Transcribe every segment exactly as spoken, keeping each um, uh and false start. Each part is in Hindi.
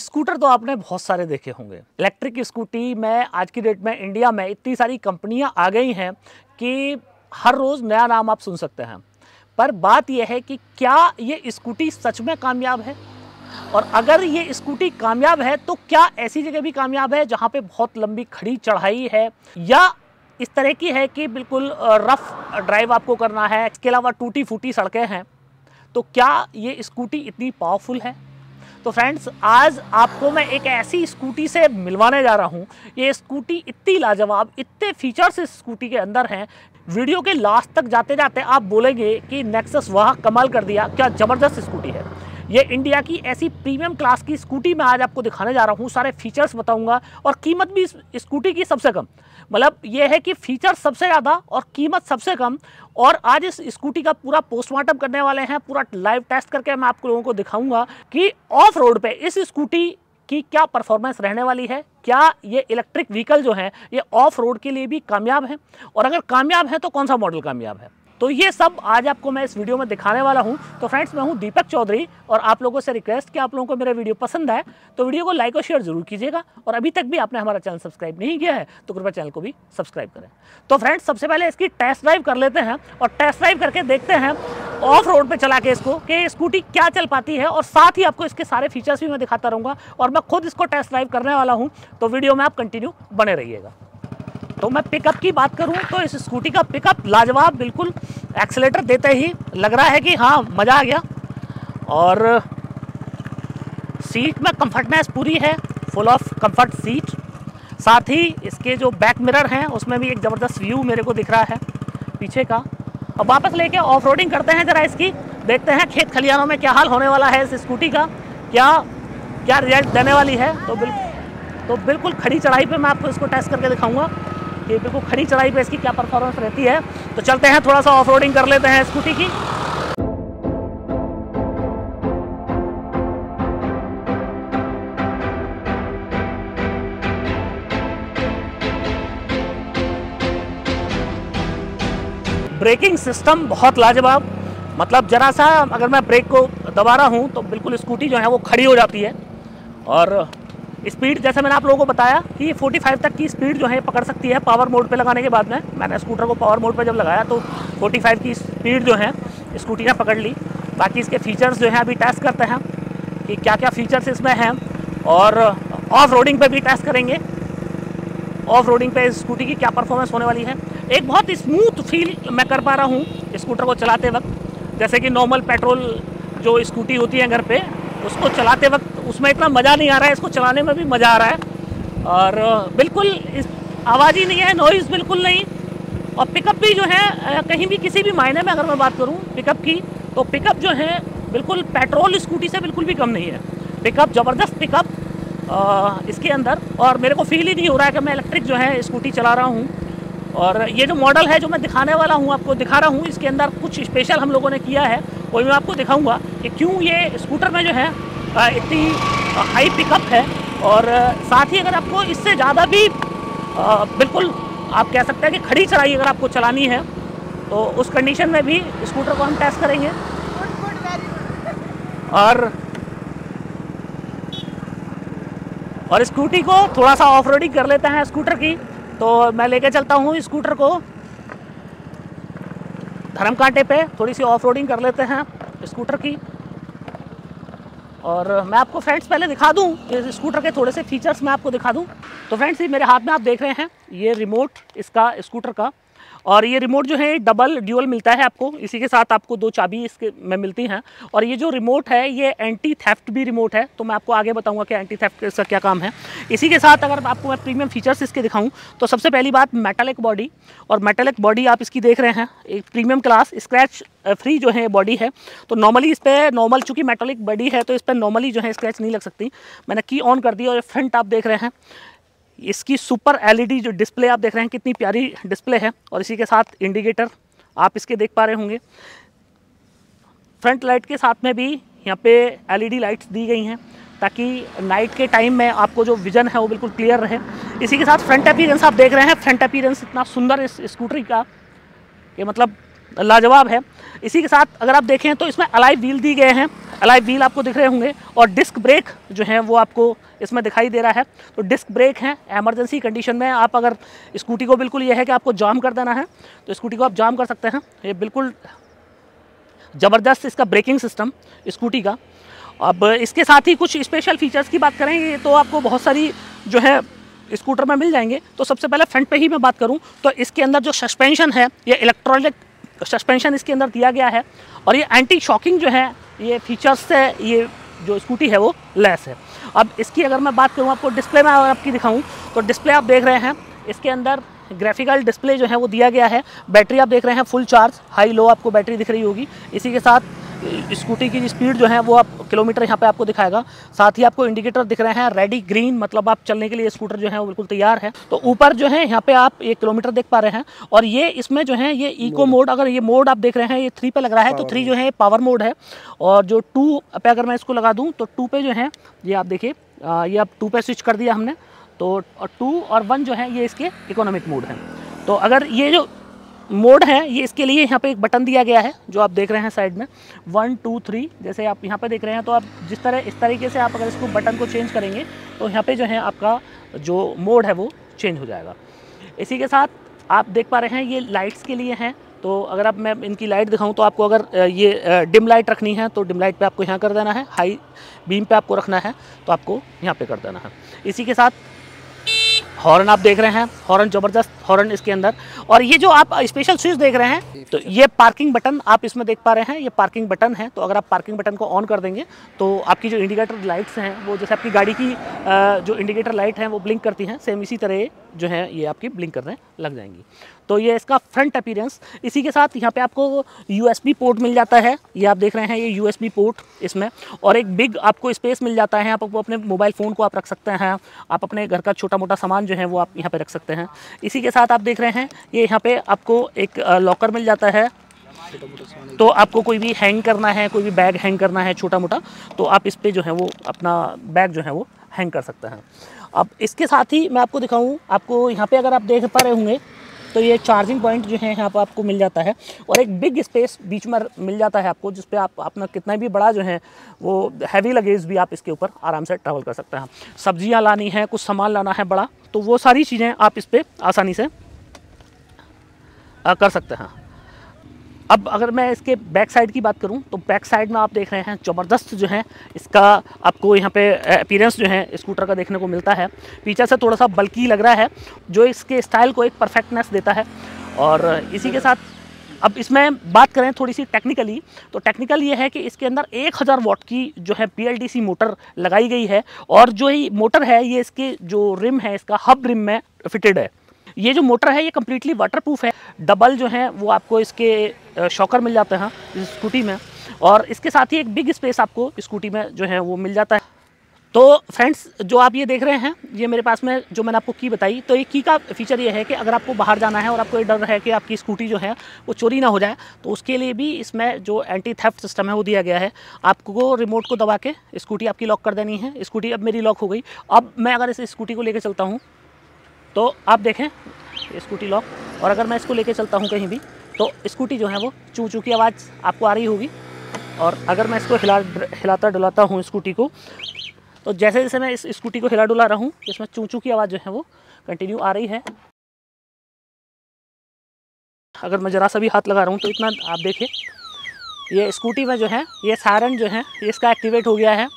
स्कूटर तो आपने बहुत सारे देखे होंगे। इलेक्ट्रिक स्कूटी में आज की डेट में इंडिया में इतनी सारी कंपनियां आ गई हैं कि हर रोज़ नया नाम आप सुन सकते हैं, पर बात यह है कि क्या ये स्कूटी सच में कामयाब है, और अगर ये स्कूटी कामयाब है तो क्या ऐसी जगह भी कामयाब है जहाँ पे बहुत लंबी खड़ी चढ़ाई है या इस तरह की है कि बिल्कुल रफ़ ड्राइव आपको करना है। इसके अलावा टूटी फूटी सड़कें हैं, तो क्या ये स्कूटी इतनी पावरफुल है। तो फ्रेंड्स, आज आपको मैं एक ऐसी स्कूटी से मिलवाने जा रहा हूँ। ये स्कूटी इतनी लाजवाब, इतने फीचर्स इस स्कूटी के अंदर हैं, वीडियो के लास्ट तक जाते जाते आप बोलेंगे कि नेक्सस वाह कमाल कर दिया, क्या ज़बरदस्त स्कूटी है। ये इंडिया की ऐसी प्रीमियम क्लास की स्कूटी मैं आज आपको दिखाने जा रहा हूँ। सारे फीचर्स बताऊँगा और कीमत भी स्कूटी की सबसे कम, मतलब ये है कि फीचर सबसे ज़्यादा और कीमत सबसे कम। और आज इस स्कूटी का पूरा पोस्टमार्टम करने वाले हैं, पूरा लाइव टेस्ट करके मैं आप लोगों को दिखाऊँगा कि ऑफ रोड पे इस स्कूटी की क्या परफॉर्मेंस रहने वाली है, क्या ये इलेक्ट्रिक व्हीकल जो हैं ये ऑफ रोड के लिए भी कामयाब हैं, और अगर कामयाब हैं तो कौन सा मॉडल कामयाब है। तो ये सब आज आपको मैं इस वीडियो में दिखाने वाला हूँ। तो फ्रेंड्स, मैं हूँ दीपक चौधरी और आप लोगों से रिक्वेस्ट कि आप लोगों को मेरा वीडियो पसंद आए तो वीडियो को लाइक और शेयर जरूर कीजिएगा, और अभी तक भी आपने हमारा चैनल सब्सक्राइब नहीं किया है तो कृपया चैनल को भी सब्सक्राइब करें। तो फ्रेंड्स, सबसे पहले इसकी टेस्ट ड्राइव कर लेते हैं और टेस्ट ड्राइव करके देखते हैं ऑफ रोड पे चला के इसको कि स्कूटी क्या चल पाती है, और साथ ही आपको इसके सारे फीचर्स भी मैं दिखाता रहूँगा और मैं खुद इसको टेस्ट ड्राइव करने वाला हूँ। तो वीडियो में आप कंटिन्यू बने रहिएगा। तो मैं पिकअप की बात करूं तो इस स्कूटी का पिकअप लाजवाब, बिल्कुल एक्सेलेटर देते ही लग रहा है कि हाँ मज़ा आ गया, और सीट में कंफर्टनेस पूरी है, फुल ऑफ कंफर्ट सीट। साथ ही इसके जो बैक मिरर हैं उसमें भी एक ज़बरदस्त व्यू मेरे को दिख रहा है पीछे का। अब वापस लेके ऑफ रोडिंग करते हैं ज़रा इसकी, देखते हैं खेत खलिहानों में क्या हाल होने वाला है इस स्कूटी का, क्या क्या रिजल्ट देने वाली है। तो बिल्कुल तो बिल्कुल खड़ी चढ़ाई पर मैं आपको इसको टेस्ट करके दिखाऊँगा ये बिल्कुल खड़ी चढ़ाई पे इसकी क्या परफॉर्मेंस रहती है। तो चलते हैं, थोड़ा सा ऑफ रोडिंग कर लेते हैं स्कूटी की। ब्रेकिंग सिस्टम बहुत लाजवाब, मतलब जरा सा अगर मैं ब्रेक को दबा रहा हूँ तो बिल्कुल स्कूटी जो है वो खड़ी हो जाती है। और स्पीड जैसे मैंने आप लोगों को बताया कि पैंतालीस तक की स्पीड जो है पकड़ सकती है पावर मोड पे लगाने के बाद में। मैंने स्कूटर को पावर मोड पे जब लगाया तो पैंतालीस की स्पीड जो है स्कूटी ने पकड़ ली। बाकी इसके फीचर्स जो हैं अभी टेस्ट करते हैं कि क्या क्या फीचर्स इसमें हैं, और ऑफ रोडिंग पे भी टेस्ट करेंगे ऑफ रोडिंग पे स्कूटी की क्या परफॉर्मेंस होने वाली है। एक बहुत स्मूथ फील मैं कर पा रहा हूँ स्कूटर को चलाते वक्त, जैसे कि नॉर्मल पेट्रोल जो स्कूटी होती है घर पर उसको चलाते वक्त उसमें इतना मज़ा नहीं आ रहा है, इसको चलाने में भी मज़ा आ रहा है। और बिल्कुल इस आवाज़ ही नहीं है, नॉइज़ बिल्कुल नहीं। और पिकअप भी जो है कहीं भी किसी भी मायने में अगर मैं बात करूं पिकअप की, तो पिकअप जो है बिल्कुल पेट्रोल स्कूटी से बिल्कुल भी कम नहीं है। पिकअप ज़बरदस्त पिकअप इसके अंदर, और मेरे को फील ही नहीं हो रहा है कि मैं इलेक्ट्रिक जो है स्कूटी चला रहा हूँ। और ये जो मॉडल है जो मैं दिखाने वाला हूँ, आपको दिखा रहा हूँ, इसके अंदर कुछ स्पेशल हम लोगों ने किया है, वही मैं आपको दिखाऊँगा कि क्यों ये स्कूटर में जो है इतनी हाई पिकअप है। और साथ ही अगर आपको इससे ज़्यादा भी आ, बिल्कुल आप कह सकते हैं कि खड़ी चढ़ाई अगर आपको चलानी है तो उस कंडीशन में भी स्कूटर को हम टेस्ट करेंगे। और और स्कूटी को थोड़ा सा ऑफ रोडिंग कर लेते हैं स्कूटर की। तो मैं लेके चलता हूँ स्कूटर को धर्म कांटे पे, थोड़ी सी ऑफ रोडिंग कर लेते हैं स्कूटर की। और मैं आपको फ्रेंड्स पहले दिखा दूं इस स्कूटर के थोड़े से फीचर्स मैं आपको दिखा दूं। तो फ्रेंड्स, ये मेरे हाथ में आप देख रहे हैं ये रिमोट इसका स्कूटर का, और ये रिमोट जो है डबल ड्यूअल मिलता है आपको, इसी के साथ आपको दो चाबी इसके में मिलती हैं। और ये जो रिमोट है ये एंटी थेफ्ट भी रिमोट है, तो मैं आपको आगे बताऊंगा कि एंटी थेफ्ट इसका क्या काम है। इसी के साथ अगर आपको मैं प्रीमियम फीचर्स इसके दिखाऊं तो सबसे पहली बात मेटालिक बॉडी, और मेटालिक बॉडी आप इसकी देख रहे हैं एक प्रीमियम क्लास स्क्रैच फ्री जो है बॉडी है। तो नॉर्मली इस पर नॉर्मल चूँकि मेटालिक बॉडी है तो इस पर नॉर्मली जो है स्क्रैच नहीं लग सकती। मैंने की ऑन कर दी और फ्रंट आप देख रहे हैं इसकी सुपर एलईडी जो डिस्प्ले आप देख रहे हैं कितनी प्यारी डिस्प्ले है, और इसी के साथ इंडिकेटर आप इसके देख पा रहे होंगे। फ्रंट लाइट के साथ में भी यहाँ पे एलईडी लाइट्स दी गई हैं ताकि नाइट के टाइम में आपको जो विज़न है वो बिल्कुल क्लियर रहे। इसी के साथ फ्रंट अपीयरेंस आप देख रहे हैं, फ्रंट अपीयरेंस इतना सुंदर इस स्कूटरी का ये मतलब लाजवाब है। इसी के साथ अगर आप देखें तो इसमें अलॉय व्हील दी गए हैं, अलॉय व्हील आपको दिख रहे होंगे और डिस्क ब्रेक जो है वो आपको इसमें दिखाई दे रहा है। तो डिस्क ब्रेक हैं, एमरजेंसी कंडीशन में आप अगर स्कूटी को, बिल्कुल ये है कि आपको जाम कर देना है तो स्कूटी को आप जाम कर सकते हैं। ये बिल्कुल ज़बरदस्त इसका ब्रेकिंग सिस्टम स्कूटी का। अब इसके साथ ही कुछ स्पेशल फीचर्स की बात करें तो आपको बहुत सारी जो है स्कूटर में मिल जाएंगे। तो सबसे पहले फ्रंट पे ही मैं बात करूं तो इसके अंदर जो सस्पेंशन है ये इलेक्ट्रॉनिक सस्पेंशन इसके अंदर दिया गया है और ये एंटी शॉकिंग जो है ये फीचर्स से ये जो स्कूटी है वो लेस है। अब इसकी अगर मैं बात करूँ, आपको डिस्प्ले में आपकी दिखाऊँ तो डिस्प्ले आप देख रहे हैं इसके अंदर ग्राफिकल डिस्प्ले जो है वो दिया गया है। बैटरी आप देख रहे हैं फुल चार्ज, हाई लो आपको बैटरी दिख रही होगी। इसी के साथ स्कूटी की स्पीड जो है वो आप किलोमीटर यहाँ पे आपको दिखाएगा। साथ ही आपको इंडिकेटर दिख रहे हैं रेडी ग्रीन, मतलब आप चलने के लिए स्कूटर जो है वो बिल्कुल तैयार है। तो ऊपर जो है यहाँ पे आप एक किलोमीटर देख पा रहे हैं और ये इसमें जो है ये इको मोड, अगर ये मोड आप देख रहे हैं ये थ्री पे लग रहा है तो थ्री जो है पावर मोड है और जो टू पे अगर मैं इसको लगा दूँ तो टू पे जो है ये आप देखिए ये आप टू पे स्विच कर दिया हमने। तो टू और वन जो है ये इसके इकोनॉमिक मोड हैं। तो अगर ये जो मोड है ये इसके लिए यहाँ पे एक बटन दिया गया है जो आप देख रहे हैं साइड में वन टू थ्री जैसे आप यहाँ पे देख रहे हैं। तो आप जिस तरह इस तरीके से आप अगर इसको बटन को चेंज करेंगे तो यहाँ पे जो है आपका जो मोड है वो चेंज हो जाएगा। इसी के साथ आप देख पा रहे हैं ये लाइट्स के लिए हैं। तो अगर आप मैं इनकी लाइट दिखाऊं तो आपको अगर ये डिम लाइट रखनी है तो डिम लाइट पे आपको यहाँ कर देना है, हाई बीम पे आपको रखना है तो आपको यहाँ पे कर देना है। इसी के साथ हॉर्न आप देख रहे हैं, हॉर्न ज़बरदस्त हॉर्न इसके अंदर। और ये जो आप स्पेशल स्विच देख रहे हैं तो ये पार्किंग बटन आप इसमें देख पा रहे हैं, ये पार्किंग बटन है। तो अगर आप पार्किंग बटन को ऑन कर देंगे तो आपकी जो इंडिकेटर लाइट्स हैं वो जैसे आपकी गाड़ी की जो इंडिकेटर लाइट है वो ब्लिंक करती हैं, सेम इसी तरह जो है ये आपकी ब्लिंक करने लग जाएंगी। तो ये इसका फ्रंट अपीयरेंस। इसी के साथ यहाँ पे आपको यूएसबी पोर्ट मिल जाता है, ये आप देख रहे हैं ये यूएसबी पोर्ट इसमें, और एक बिग आपको स्पेस मिल जाता है। आप अपने मोबाइल फ़ोन को आप रख सकते हैं, आप अपने घर का छोटा मोटा सामान जो है वो आप यहाँ पे रख सकते हैं। इसी के साथ आप देख रहे हैं ये यहाँ पे आपको एक लॉकर मिल जाता है, तो आपको कोई भी हैंग करना है, कोई भी बैग हैंग करना है छोटा मोटा, तो आप इस पर जो है वो अपना बैग जो है वो हैंग कर सकते हैं। अब इसके साथ ही मैं आपको दिखाऊँ, आपको यहाँ पे अगर आप देख पा रहे होंगे तो ये चार्जिंग पॉइंट जो है यहाँ पर आपको मिल जाता है और एक बिग स्पेस बीच में मिल जाता है आपको, जिसपे आप अपना कितना भी बड़ा जो है वो हैवी लगेज भी आप इसके ऊपर आराम से ट्रैवल कर सकते हैं। सब्जियाँ लानी है, कुछ सामान लाना है बड़ा, तो वो सारी चीज़ें आप इस पर आसानी से कर सकते हैं। अब अगर मैं इसके बैक साइड की बात करूं तो बैक साइड में आप देख रहे हैं ज़बरदस्त जो है इसका आपको यहाँ पे अपीयरेंस जो है स्कूटर का देखने को मिलता है। पीछे से थोड़ा सा बल्की लग रहा है जो इसके स्टाइल को एक परफेक्टनेस देता है। और इसी के साथ अब इसमें बात करें थोड़ी सी टेक्निकली तो टेक्निकल ये है कि इसके अंदर एक हज़ार वाट की जो है P L D C motor लगाई गई है और जो ये मोटर है ये इसके जो रिम है इसका हब रिम में फिटेड है। ये जो मोटर है ये कम्प्लीटली वाटरप्रूफ है। डबल जो है वो आपको इसके शॉकर मिल जाते हैं इस स्कूटी में और इसके साथ ही एक बिग स्पेस आपको स्कूटी में जो है वो मिल जाता है। तो फ्रेंड्स जो आप ये देख रहे हैं ये मेरे पास में जो मैंने आपको की बताई, तो ये की का फीचर ये है कि अगर आपको बाहर जाना है और आपको ये डर है कि आपकी स्कूटी जो है वो चोरी ना हो जाए तो उसके लिए भी इसमें जो एंटी थेफ्ट सिस्टम है वो दिया गया है। आपको रिमोट को दबा के स्कूटी आपकी लॉक कर देनी है। स्कूटी अब मेरी लॉक हो गई। अब मैं अगर इस स्कूटी को लेकर चलता हूँ तो आप देखें स्कूटी लॉक, और अगर मैं इसको लेके चलता हूं कहीं भी तो स्कूटी जो है वो चू चू की आवाज़ आपको आ रही होगी। और अगर मैं इसको हिला हिलाता डुलाता हूं स्कूटी को तो जैसे जैसे मैं इस स्कूटी को हिला डुला रहा हूं इसमें चू चू की आवाज़ जो है वो कंटिन्यू आ रही है। अगर मैं ज़रा सा भी हाथ लगा रहा हूँ तो इतना आप देखें ये स्कूटी में जो है ये सायरन जो है ये इसका एक्टिवेट हो गया है।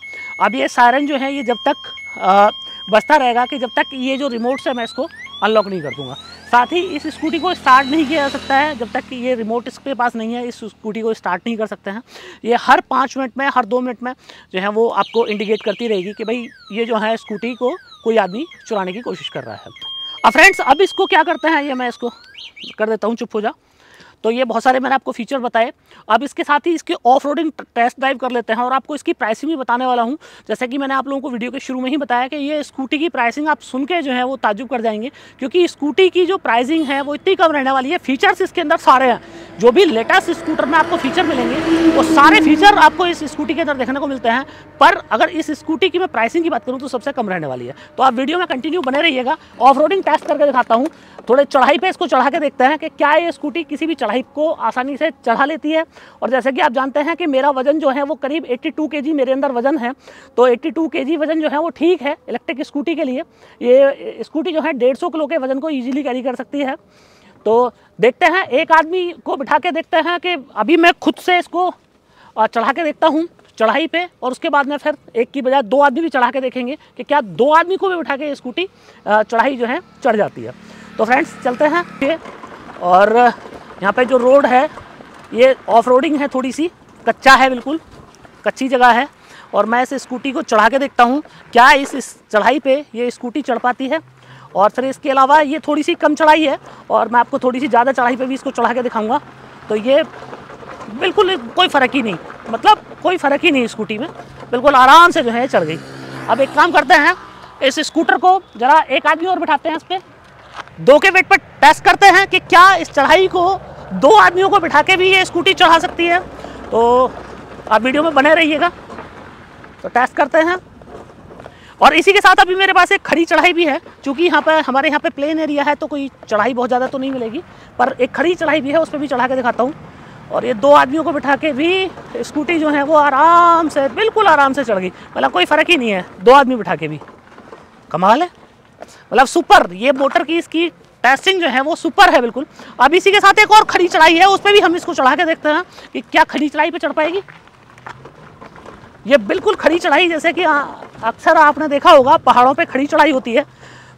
अब ये सायरन जो है ये जब तक आ, बचता रहेगा कि जब तक ये जो रिमोट से मैं इसको अनलॉक नहीं कर दूँगा। साथ ही इस स्कूटी को स्टार्ट नहीं किया जा सकता है जब तक कि ये रिमोट इसके पास नहीं है। इस स्कूटी को स्टार्ट नहीं कर सकते हैं। ये हर पाँच मिनट में, हर दो मिनट में जो है वो आपको इंडिकेट करती रहेगी कि भाई ये जो है स्कूटी को कोई आदमी चुराने की कोशिश कर रहा है। अब फ्रेंड्स अब इसको क्या करते हैं, ये मैं इसको कर देता हूँ चुप हो जा। तो ये बहुत सारे मैंने आपको फीचर बताए। अब इसके साथ ही इसके ऑफ रोडिंग टेस्ट ड्राइव कर लेते हैं और आपको इसकी प्राइसिंग भी बताने वाला हूँ। जैसे कि मैंने आप लोगों को वीडियो के शुरू में ही बताया कि ये स्कूटी की प्राइसिंग आप सुन के जो है वो ताज्जुब कर जाएंगे, क्योंकि स्कूटी की जो प्राइसिंग है वो इतनी कम रहने वाली है। फीचर्स इसके अंदर सारे हैं, जो भी लेटेस्ट स्कूटर में आपको फीचर मिलेंगे वो सारे फीचर आपको इस स्कूटी के अंदर देखने को मिलते हैं। पर अगर इस स्कूटी की मैं प्राइसिंग की बात करूँ तो सबसे कम रहने वाली है। तो आप वीडियो में कंटिन्यू बने रहिएगा। ऑफ रोडिंग टेस्ट करके दिखाता हूँ, थोड़े चढ़ाई पर इसको चढ़ा के देखते हैं कि क्या ये स्कूटी किसी भी कढ़ाई को आसानी से चढ़ा लेती है। और जैसे कि आप जानते हैं कि मेरा वजन जो है वो करीब बयासी केजी मेरे अंदर वजन है, तो बयासी केजी वजन जो है वो ठीक है इलेक्ट्रिक स्कूटी के लिए। ये स्कूटी जो है डेढ़ सौ किलो के वजन को ईजिली कैरी कर सकती है। तो देखते हैं, एक आदमी को बिठा के देखते हैं कि अभी मैं खुद से इसको चढ़ा के देखता हूँ चढ़ाई पे, और उसके बाद में फिर एक की बजाय दो आदमी भी चढ़ा के देखेंगे कि क्या दो आदमी को भी बिठा के स्कूटी चढ़ाई जो है चढ़ जाती है। तो फ्रेंड्स चलते हैं ये, और यहाँ पे जो रोड है ये ऑफ रोडिंग है, थोड़ी सी कच्चा है, बिल्कुल कच्ची जगह है, और मैं इस स्कूटी को चढ़ा के देखता हूँ क्या इस, इस चढ़ाई पे ये स्कूटी चढ़ पाती है। और फिर इसके अलावा ये थोड़ी सी कम चढ़ाई है और मैं आपको थोड़ी सी ज़्यादा चढ़ाई पे भी इसको चढ़ा के दिखाऊँगा। तो ये बिल्कुल कोई फ़र्क ही नहीं, मतलब कोई फ़र्क ही नहीं स्कूटी में, बिल्कुल आराम से जो है चढ़ गई। अब एक काम करते हैं, इस स्कूटर को ज़रा एक आदमी और बिठाते हैं, इस पर दो के वेट पर टेस्ट करते हैं कि क्या इस चढ़ाई को दो आदमियों को बिठा के भी ये स्कूटी चढ़ा सकती है। तो आप वीडियो में बने रहिएगा, तो टेस्ट करते हैं। और इसी के साथ अभी मेरे पास एक खड़ी चढ़ाई भी है, क्योंकि यहाँ पर हमारे यहाँ पे प्लेन एरिया है तो कोई चढ़ाई बहुत ज़्यादा तो नहीं मिलेगी, पर एक खड़ी चढ़ाई भी है, उस पर भी चढ़ा के दिखाता हूँ। और ये दो आदमियों को बिठा के भी स्कूटी जो है वो आराम से, बिल्कुल आराम से चढ़ गई, मतलब कोई फ़र्क ही नहीं है दो आदमी बिठा के भी। कमाल है, मतलब सुपर, ये मोटर की इसकी टेस्टिंग जो है वो सुपर है बिल्कुल। अब इसी के साथ एक और खड़ी चढ़ाई है, उस पर भी हम इसको चढ़ा के देखते हैं कि क्या खड़ी चढ़ाई पे चढ़ पाएगी। ये बिल्कुल खड़ी चढ़ाई, जैसे कि अक्सर आपने देखा होगा पहाड़ों पे खड़ी चढ़ाई होती है,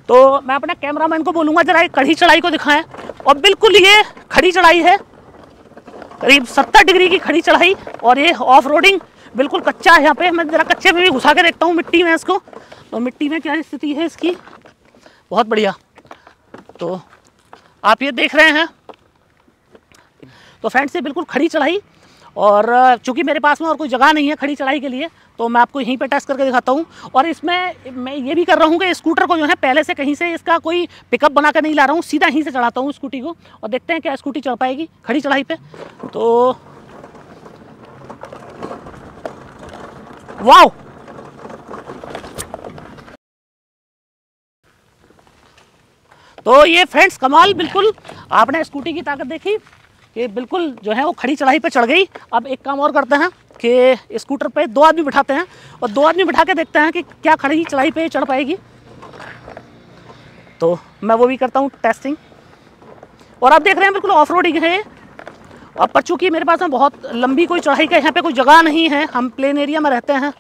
तो मैं अपने कैमरामैन को बोलूँगा जरा खड़ी चढ़ाई को दिखाएँ। और बिल्कुल ये खड़ी चढ़ाई है, करीब सत्तर डिग्री की खड़ी चढ़ाई, और ये ऑफ रोडिंग बिल्कुल कच्चा है। यहाँ पे मैं ज़रा कच्चे में भी घुसा के देखता हूँ मिट्टी में इसको, तो मिट्टी में क्या स्थिति है इसकी, बहुत बढ़िया। तो आप ये देख रहे हैं, तो फ्रेंड्स ये बिल्कुल खड़ी चढ़ाई, और चूंकि मेरे पास में और कोई जगह नहीं है खड़ी चढ़ाई के लिए तो मैं आपको यहीं पे टेस्ट करके दिखाता हूँ। और इसमें मैं ये भी कर रहा हूँ कि स्कूटर को जो है पहले से कहीं से इसका कोई पिकअप बना कर नहीं ला रहा हूँ, सीधा यहीं से चढ़ाता हूँ स्कूटी को, और देखते हैं क्या स्कूटी चढ़ पाएगी खड़ी चढ़ाई पे। तो वाह, तो ये फ्रेंड्स कमाल, बिल्कुल आपने स्कूटी की ताकत देखी कि बिल्कुल जो है वो खड़ी चढ़ाई पे चढ़ गई। अब एक काम और करते हैं कि स्कूटर पे दो आदमी बिठाते हैं, और दो आदमी बिठा के देखते हैं कि क्या खड़ी चढ़ाई पे चढ़ पाएगी। तो मैं वो भी करता हूँ टेस्टिंग। और आप देख रहे हैं बिल्कुल ऑफ रोडिंग है, और पर चूँकि मेरे पास में बहुत लंबी कोई चढ़ाई का यहाँ पर कोई जगह नहीं है, हम प्लेन एरिया में रहते हैं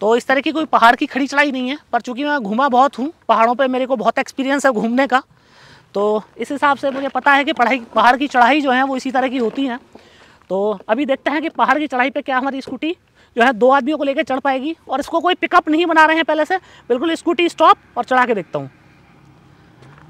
तो इस तरह की कोई पहाड़ की खड़ी चढ़ाई नहीं है, पर चूँकि मैं घूमा बहुत हूँ पहाड़ों पे, मेरे को बहुत एक्सपीरियंस है घूमने का, तो इस हिसाब से मुझे पता है कि पढ़ाई पहाड़ की चढ़ाई जो है वो इसी तरह की होती हैं। तो अभी देखते हैं कि पहाड़ की चढ़ाई पे क्या हमारी स्कूटी जो है दो आदमियों को लेकर चढ़ पाएगी। और इसको कोई पिकअप नहीं बना रहे हैं पहले से, बिल्कुल स्कूटी स्टॉप और चढ़ा के देखता हूँ।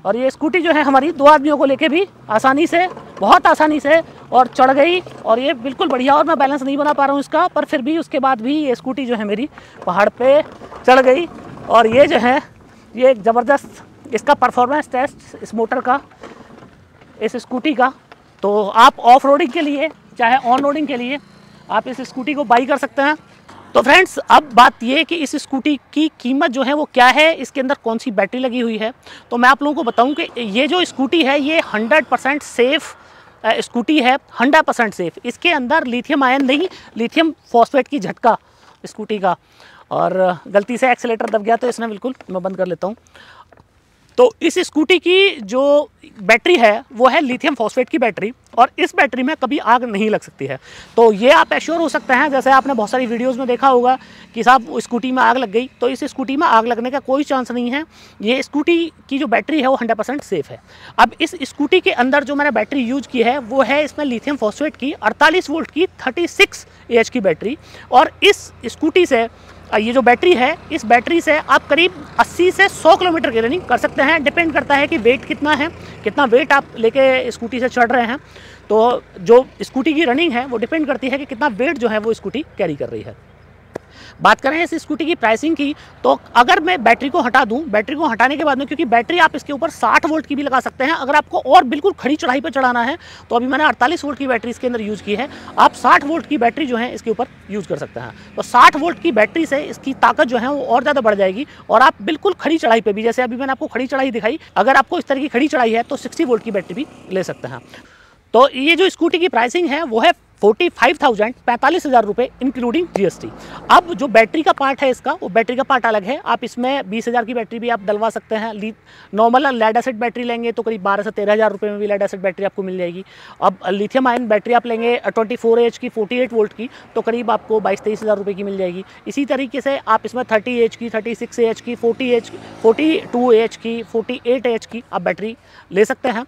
और ये स्कूटी जो है हमारी दो आदमियों को लेके भी आसानी से, बहुत आसानी से और चढ़ गई, और ये बिल्कुल बढ़िया। और मैं बैलेंस नहीं बना पा रहा हूँ इसका, पर फिर भी उसके बाद भी ये स्कूटी जो है मेरी पहाड़ पे चढ़ गई। और ये जो है ये एक ज़बरदस्त इसका परफॉर्मेंस टेस्ट इस मोटर का, इस स्कूटी का। तो आप ऑफ रोडिंग के लिए चाहे ऑन रोडिंग के लिए आप इस स्कूटी को बाई कर सकते हैं। तो फ्रेंड्स अब बात ये कि इस स्कूटी की कीमत जो है वो क्या है, इसके अंदर कौन सी बैटरी लगी हुई है। तो मैं आप लोगों को बताऊं कि ये जो स्कूटी है ये हंड्रेड परसेंट सेफ़ स्कूटी है, हंड्रेड परसेंट सेफ़। इसके अंदर लिथियम आयन नहीं, लिथियम फॉस्फेट की झटका स्कूटी का। और गलती से एक्सेलेटर दब गया तो इसने बिल्कुल, मैं बंद कर लेता हूँ। तो इस स्कूटी की जो बैटरी है वो है लिथियम फॉस्फेट की बैटरी, और इस बैटरी में कभी आग नहीं लग सकती है। तो ये आप एश्योर हो सकते हैं, जैसे आपने बहुत सारी वीडियोस में देखा होगा कि साहब स्कूटी में आग लग गई, तो इस स्कूटी में आग लगने का कोई चांस नहीं है। ये स्कूटी की जो बैटरी है वो हंड्रेड परसेंट सेफ़ है। अब इस स्कूटी के अंदर जो मैंने बैटरी यूज की है वो है इसमें लिथियम फॉस्फेट की अड़तालीस वोल्ट की थर्टी सिक्स ए एच की बैटरी। और इस स्कूटी से, ये जो बैटरी है इस बैटरी से आप करीब अस्सी से सौ किलोमीटर की रनिंग कर सकते हैं। डिपेंड करता है कि वेट कितना है, कितना वेट आप लेके स्कूटी से चढ़ रहे हैं। तो जो स्कूटी की रनिंग है वो डिपेंड करती है कि कितना वेट जो है वो स्कूटी कैरी कर रही है। बात करें इस स्कूटी की प्राइसिंग की, तो अगर मैं बैटरी को हटा दूं, बैटरी को हटाने के बाद में, क्योंकि बैटरी आप इसके ऊपर साठ वोल्ट की भी लगा सकते हैं अगर आपको और बिल्कुल खड़ी चढ़ाई पर चढ़ाना है। तो अभी मैंने अड़तालीस वोल्ट की बैटरी इसके अंदर यूज़ की है, आप साठ वोल्ट की बैटरी जो है इसके ऊपर यूज़ कर सकते हैं। तो साठ वोल्ट की बैटरी से इसकी ताकत जो है वो और ज़्यादा बढ़ जाएगी, और आप बिल्कुल खड़ी चढ़ाई पर भी, जैसे अभी मैंने आपको खड़ी चढ़ाई दिखाई, अगर आपको इस तरह की खड़ी चढ़ाई है तो सिक्सटी वोल्ट की बैटरी भी ले सकते हैं। तो ये जो स्कूटी की प्राइसिंग है वो है फोर्टी फाइव थाउजेंड पैंतालीस हज़ार रुपये इंक्लूडिंग जीएसटी। अब जो बैटरी का पार्ट है इसका, वो बैटरी का पार्ट अलग है। आप इसमें बीस हज़ार की बैटरी भी आप डलवा सकते हैं। ली नॉर्मल लेड एसिड बैटरी लेंगे तो करीब बारह से तेरह हज़ार रुपये में भी लेड एसिड बैटरी आपको मिल जाएगी। अब लिथियम आयन बैटरी आप लेंगे ट्वेंटी फोर एच की फोर्टी एट वोल्ट की तो करीब आपको बाईस तेईस हज़ार रुपये की मिल जाएगी। इसी तरीके से आप इसमें थर्टी एच की, थर्टी सिक्स एच की, forty H forty two H की, फोर्टी एट एच की आप बैटरी ले सकते हैं।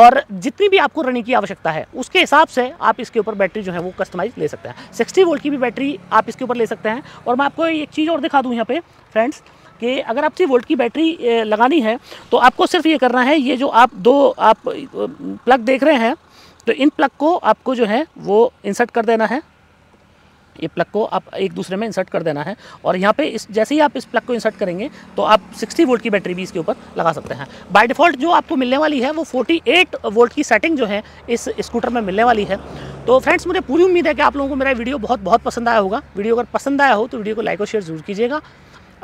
और जितनी भी आपको रनिंग की आवश्यकता है उसके हिसाब से आप इसके ऊपर बैटरी जो है वो कस्टमाइज ले सकते हैं। सिक्सटी वोल्ट की भी बैटरी आप इसके ऊपर ले सकते हैं। और मैं आपको एक चीज़ और दिखा दूं यहाँ पे फ्रेंड्स कि अगर आप तीस वोल्ट की बैटरी लगानी है तो आपको सिर्फ ये करना है, ये जो आप दो आप प्लग देख रहे हैं तो इन प्लग को आपको जो है वो इंसर्ट कर देना है। ये प्लग को आप एक दूसरे में इंसर्ट कर देना है और यहाँ पे इस जैसे ही आप इस प्लग को इंसर्ट करेंगे तो आप साठ वोल्ट की बैटरी भी इसके ऊपर लगा सकते हैं। बाय डिफ़ॉल्ट जो आपको मिलने वाली है वो अड़तालीस वोल्ट की सेटिंग जो है इस स्कूटर में मिलने वाली है। तो फ्रेंड्स मुझे पूरी उम्मीद है कि आप लोगों को मेरा वीडियो बहुत बहुत पसंद आया होगा। वीडियो अगर पसंद आया हो तो वीडियो को लाइक और शेयर जरूर कीजिएगा।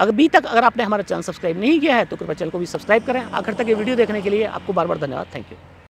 अभी तक अगर आपने हमारा चैनल सब्सक्राइब नहीं किया है तो कृपया चैनल को भी सब्सक्राइब करें। आखिर तक ये वीडियो देखने के लिए आपको बार बार धन्यवाद। Thank you.